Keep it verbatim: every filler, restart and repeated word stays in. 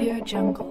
AudioJungle.